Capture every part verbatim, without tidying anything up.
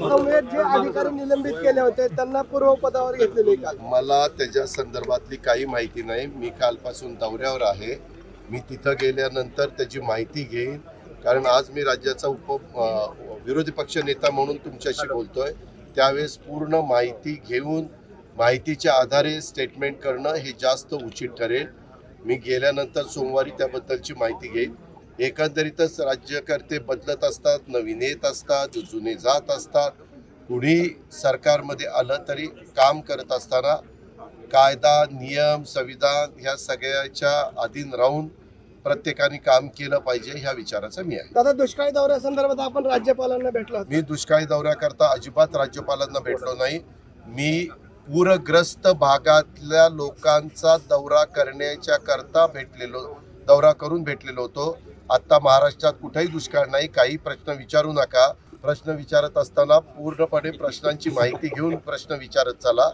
समेत जे अधिकारी निलंबित केले होते त्यांना पूर्व पदावर घेतले काल। मला त्याच्या संदर्भातली काही माहिती नाही, मी कालपासून दौऱ्यावर आहे, मी तिथे गेल्यानंतर त्याची माहिती घेईन। कारण आज मी राज्याचा उप विरोधी पक्ष नेता म्हणून तुमच्याशी बोलतोय, त्यावेळेस पूर्ण माहिती घेऊन माहितीच्या आधारे स्टेटमेंट करणं हे जास्त उचित ठरेल। मी गेल्यानंतर सोमवारी त्याबद्दलची माहिती घेईन। एकंदरीतच राज्यकर्ते बदलत असतात, नवीन येत असतात, जुने जात असतात, कुणी सरकारमध्ये आलं तरी काम करत असताना कायदा, नियम, संविधान ह्या सगळ्याच्या अधीन राहून प्रत्येकाने काम केलं पाहिजे ह्या विचाराचा मी आहे। दादा, दुष्काळी दौऱ्या संदर्भात आपण राज्यपालांना भेटला? मी दुष्काळी दौऱ्याकरता अजिबात राज्यपालांना भेटलो नाही। मी पूरग्रस्त भागातल्या लोकांचा दौरा करण्याच्या करता भेटलेलो दौरा करून भेटलेलो होतो। आता महाराष्ट्रात कुठेही दुष्काळ नाही, काही प्रश्न विचारू नका। प्रश्न विचारत असताना पूर्णपणे प्रश्नांची माहिती घेऊन प्रश्न विचारत चला।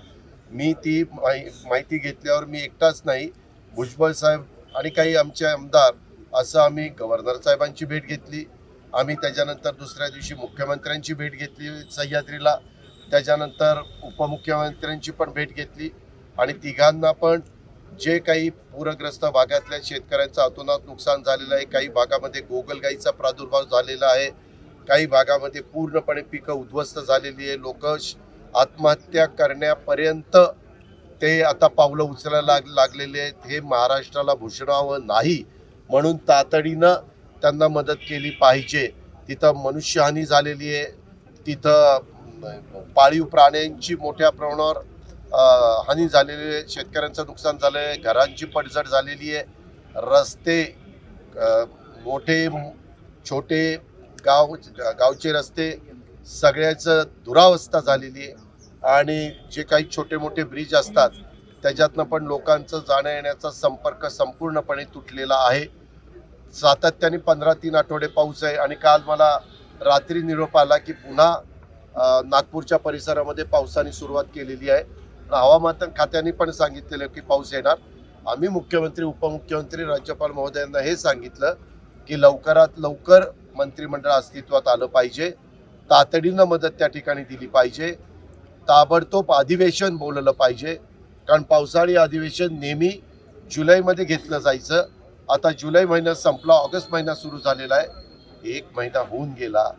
मी ती माहिती घेतल्यावर मी एकटाच नाही, भुजबळ साहेब आणि काही आमचे आमदार असं आम्ही गव्हर्नर साहेबांची भेट घेतली। आम्ही त्याच्यानंतर दुसऱ्या दिवशी मुख्यमंत्र्यांची भेट घेतली सह्याद्रीला, त्याच्यानंतर उपमुख्यमंत्र्यांची पण भेट घेतली आणि तिघांना पण जे काही पूरग्रस्त भागातल्या शेतकऱ्यांचं अतोनात नुकसान झालेलं आहे, काही भागामध्ये गोगलगाईचा प्रादुर्भाव झालेला आहे, काही भागामध्ये पूर्णपणे पिकं उद्ध्वस्त झालेली आहे, लोक आत्महत्या करण्यापर्यंत ते आता पावलं उचलायला लाग लागलेले आहेत। हे महाराष्ट्राला भूषणावं नाही म्हणून तातडीनं त्यांना मदत केली पाहिजे। तिथं मनुष्यहानी झालेली आहे, तिथं पाळीव प्राण्यांची मोठ्या प्रमाणावर हानी झालेली आहे, शेतकऱ्यांचं नुकसान झालं आहे, घरांची पडझड झालेली आहे, रस्ते मोठे छोटे गाव गावचे रस्ते सगळ्याचं दुरावस्था झालेली आहे आणि जे काही छोटे मोठे ब्रिज असतात त्याच्यातनं पण लोकांचं जाण्या येण्याचा संपर्क संपूर्णपणे तुटलेला आहे। सातत्याने पंधरा तीन आठवडे पाऊस आहे आणि काल मला रात्री निरोप आला की पुन्हा नागपूरच्या परिसरामध्ये पावसाने सुरुवात केलेली आहे। हवामान खात्याने पण सांगितलेलं की पाऊस येणार। आम्ही मुख्यमंत्री, उपमुख्यमंत्री, राज्यपाल महोदयांना हे सांगितलं की लवकरात लवकर मंत्रिमंडळ अस्तित्वात आलं पाहिजे, तातडीनं मदत त्या ठिकाणी दिली पाहिजे, ताबडतोब अधिवेशन बोलवलं पाहिजे। कारण पावसाळी अधिवेशन नेहमी जुलैमध्ये घेतलं जायचं, आता जुलै महिना संपला, ऑगस्ट महिना सुरू झालेला आहे। एक महिना होऊन गेला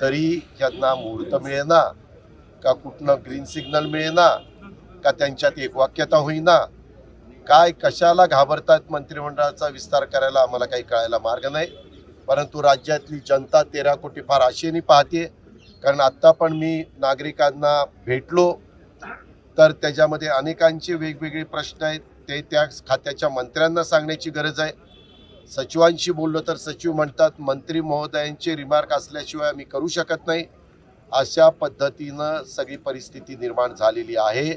तरी त्यांना मुहूर्त मिळेना का, कुठनं ग्रीन सिग्नल मिळेना का, त्यांच्यात एकवाक्यता होईना काय, कशाला घाबरतात? मंत्रिमंडळाचा विस्तार करायला आम्हाला काही कळायला मार्ग नाही, परंतु राज्यातली जनता तेरा कोटी फार आशेने पाहते। कारण आत्ता पण मी नागरिकांना भेटलो तर त्याच्यामध्ये अनेकांचे वेगवेगळे प्रश्न आहेत, ते त्या खात्याच्या मंत्र्यांना सांगण्याची गरज आहे। सचिवांशी बोललो तर सचिव म्हणतात मंत्री महोदयांचे रिमार्क असल्याशिवाय आम्ही करू शकत नाही। अशा पद्धतीनं सगळी परिस्थिती निर्माण झालेली आहे।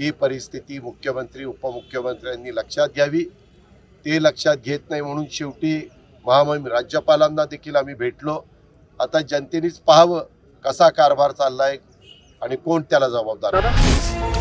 ही परिस्थिती मुख्यमंत्री, उपमुख्यमंत्र्यांनी लक्षात घ्यावी, ते लक्षात घेत नाही म्हणून शेवटी महामहिम राज्यपालांना देखील आम्ही भेटलो। आता जनतेनेच पाहावं कसा कारभार चाललाय आणि कोण त्याला जबाबदार।